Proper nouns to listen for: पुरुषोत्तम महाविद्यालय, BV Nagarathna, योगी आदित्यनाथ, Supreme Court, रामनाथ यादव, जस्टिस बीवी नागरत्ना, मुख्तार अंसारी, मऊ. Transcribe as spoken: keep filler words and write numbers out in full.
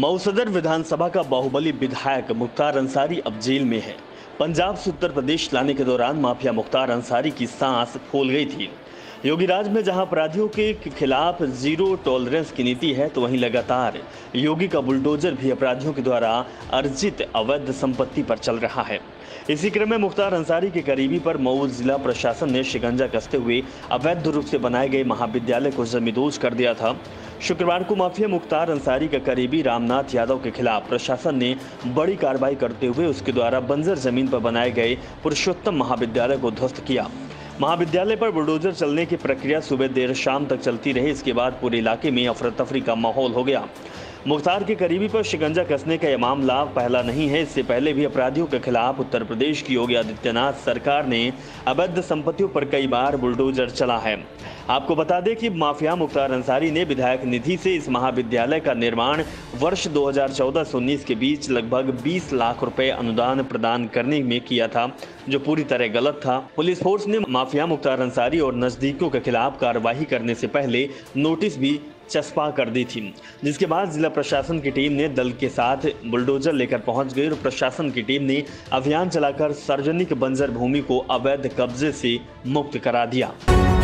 मऊ सदर विधानसभा का बाहुबली विधायक मुख्तार अंसारी अब जेल में है। पंजाब से उत्तर प्रदेश लाने के दौरान माफिया मुख्तार अंसारी की सांस फूल गई थी। योगीराज में जहां अपराधियों के खिलाफ जीरो टॉलरेंस की नीति है, तो वहीं लगातार योगी का बुलडोजर भी अपराधियों के द्वारा अर्जित अवैध संपत्ति पर चल रहा है। इसी क्रम में मुख्तार अंसारी के करीबी पर मऊ जिला प्रशासन ने शिकंजा कसते हुए अवैध रूप से बनाए गए महाविद्यालय को जमींदोज कर दिया था। शुक्रवार को माफिया मुख्तार अंसारी का करीबी रामनाथ यादव के खिलाफ प्रशासन ने बड़ी कार्रवाई करते हुए उसके द्वारा बंजर जमीन पर बनाए गए पुरुषोत्तम महाविद्यालय को ध्वस्त किया। महाविद्यालय पर बुलडोजर चलने की प्रक्रिया सुबह देर शाम तक चलती रही। इसके बाद पूरे इलाके में अफरा तफरी का माहौल हो गया। मुख्तार के करीबी पर शिकंजा कसने का यह मामला पहला नहीं है। इससे पहले भी अपराधियों के खिलाफ उत्तर प्रदेश की योगी आदित्यनाथ सरकार ने अवैध संपत्तियों पर कई बार बुलडोजर चला है। आपको बता दें कि माफिया मुख्तार अंसारी ने विधायक निधि से इस महाविद्यालय का निर्माण वर्ष दो हज़ार चौदह उन्नीस के बीच लगभग बीस लाख रुपए अनुदान प्रदान करने में किया था, जो पूरी तरह गलत था। पुलिस फोर्स ने माफिया मुख्तार अंसारी और नजदीकियों के खिलाफ कार्रवाई करने से पहले नोटिस भी चस्पा कर दी थी, जिसके बाद जिला प्रशासन की टीम ने दल के साथ बुलडोजर लेकर पहुंच गई और प्रशासन की टीम ने अभियान चलाकर सार्वजनिक बंजर भूमि को अवैध कब्जे से मुक्त करा दिया।